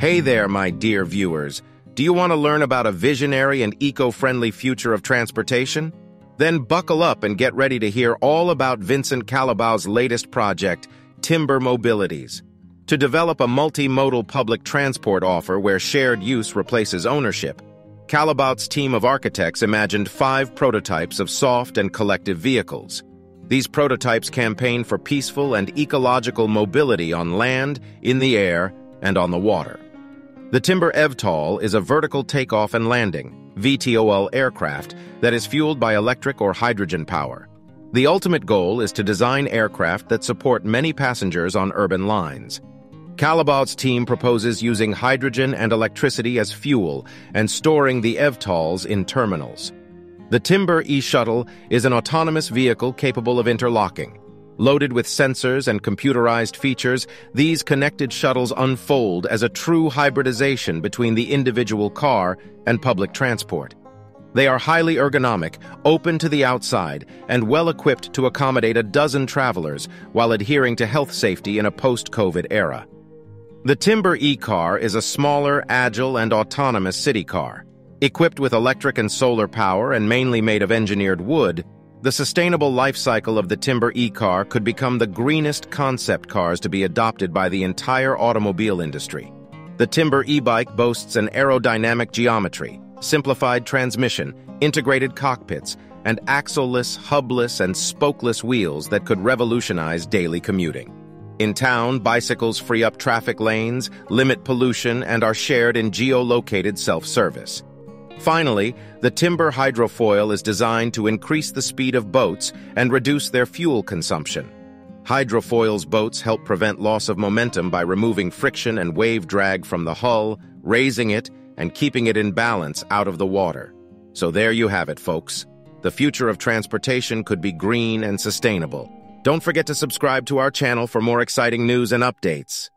Hey there, my dear viewers. Do you want to learn about a visionary and eco-friendly future of transportation? Then buckle up and get ready to hear all about Vincent Calabau's latest project, Timber Mobilities, to develop a multimodal public transport offer where shared use replaces ownership. Calabau's team of architects imagined 5 prototypes of soft and collective vehicles. These prototypes campaign for peaceful and ecological mobility on land, in the air, and on the water. The Timber-EVTOL is a vertical takeoff and landing (VTOL) aircraft that is fueled by electric or hydrogen power. The ultimate goal is to design aircraft that support many passengers on urban lines. Calabau's team proposes using hydrogen and electricity as fuel and storing the EVTOLs in terminals. The Timber e-Shuttle is an autonomous vehicle capable of interlocking. Loaded with sensors and computerized features, these connected shuttles unfold as a true hybridization between the individual car and public transport. They are highly ergonomic, open to the outside, and well-equipped to accommodate a dozen travelers while adhering to health safety in a post-COVID era. The Timber eCAR is a smaller, agile, and autonomous city car. Equipped with electric and solar power and mainly made of engineered wood, the sustainable life cycle of the Timber eCAR could become the greenest concept cars to be adopted by the entire automobile industry. The Timber e-bike boasts an aerodynamic geometry, simplified transmission, integrated cockpits, and axle-less, hubless, and spokeless wheels that could revolutionize daily commuting. In town, bicycles free up traffic lanes, limit pollution, and are shared in geo-located self-service. Finally, the timber hydrofoil is designed to increase the speed of boats and reduce their fuel consumption. Hydrofoil's boats help prevent loss of momentum by removing friction and wave drag from the hull, raising it, and keeping it in balance out of the water. So there you have it, folks. The future of transportation could be green and sustainable. Don't forget to subscribe to our channel for more exciting news and updates.